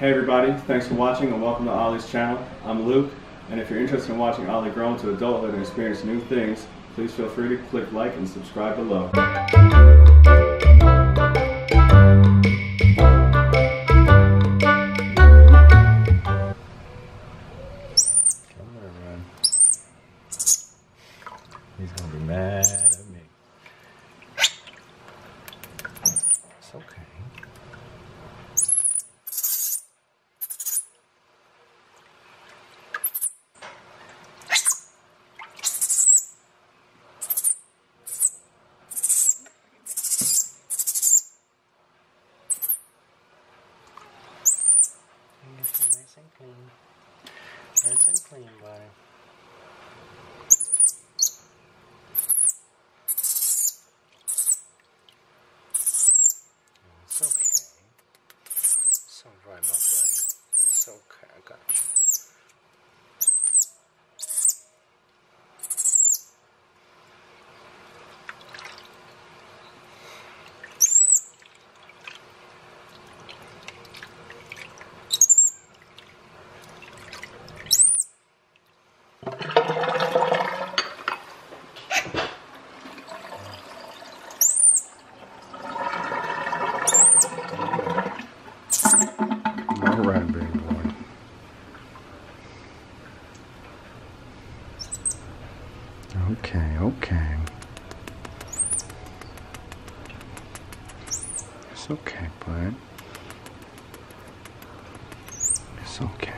Hey everybody, thanks for watching and welcome to Ollie's channel. I'm Luke, and if you're interested in watching Ollie grow into adulthood and experience new things, please feel free to click like and subscribe below. Come here, man. He's gonna be mad at me. It's okay. Nice and clean. Nice and clean, buddy. It's okay. It's alright, my buddy. It's okay, I got you. Alright, baby boy. Okay, okay. It's okay, bud. It's okay.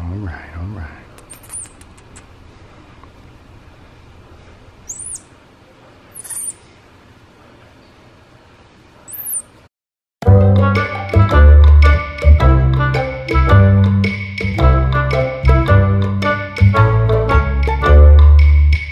Alright, alright.